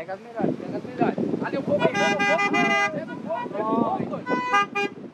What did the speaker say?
Pegas melhor, pegas melhor. Ali o povo,